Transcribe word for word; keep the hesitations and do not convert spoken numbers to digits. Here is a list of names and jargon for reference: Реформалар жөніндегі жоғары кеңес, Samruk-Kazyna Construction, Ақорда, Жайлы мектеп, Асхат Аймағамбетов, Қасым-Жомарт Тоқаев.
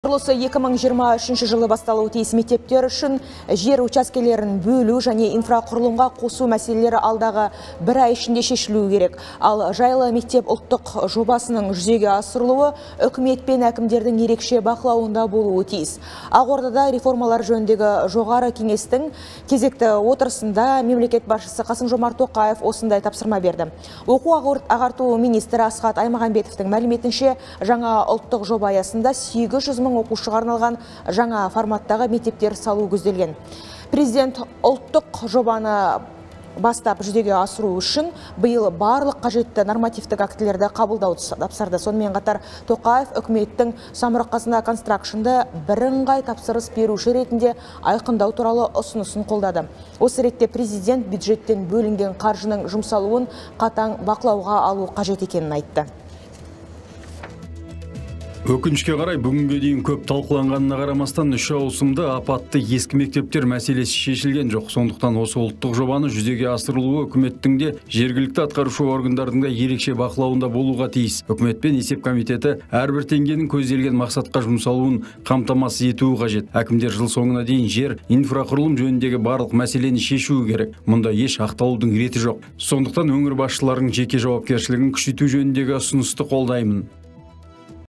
Құрылысы екі мың жиырма үшінші жылы басталуы тиіс мектептер үшін жер учаскелерін бөлу және инфрақұрылымға қосу мәселелері алдағы бір ай ішінде шешілуі керек. Ал жайлы мектеп ұлттық жобасының жүзеге асырылуы үкімет пен әкімдердің ерекше бақылауында болуы тиіс. Ақордада реформалар жөніндегі жоғары кеңестің кезекті отырысында мемлекет басшысы Қасым-Жомарт Тоқаев осындай тапсырма берді. Оқу ағарту министрі Асхат Аймағамбетовтің мәліметінше, жаңа ұлттық жоба аясында сегіз жүз мың оқушыға арналған жаңа форматтағы мектептер салу көзделген. Президент ұлттық жобаны бастап жүзеге асыру үшін биыл барлық қажетті нормативтік актілерді қабылдауды тапсырды. Сонымен қатар Тоқаев үкіметтің самұрық-қазына констракшнды бірыңғай тапсырыс беруші ретінде айқындау туралы ұсынысын қолдады. Осы ретте президент бюджеттен бөлінген қаржының жұмсалуын қатаң бақылауға алу қажет екенін айтты. Өкінішке қарай, бүгінге дейін көп талқыланғанына қарамастан үш ауысымда апатты ескі мектептер мәселесі шешілген жоқ. Сондықтан осы ұлттық жобаны жүзеге асырылуы үкіметтің де жергілікті атқарушы органдардың да ерекше бақылауында болуға тиіс. Үкімет пен есеп комитеті әрбір теңгенің көзделген мақсатқа жұмсалуын қамтамасыз етуі қажет. Әкімдер жыл соңына дейін жер, инфрақұрылым жөніндегі барлық мәселені шешуі керек. Мұнда еш ақталудың реті жоқ. Сондықтан өңір басшыларының жеке жауапкершілігін күшейту жөніндегі ұсынысты қолдаймын.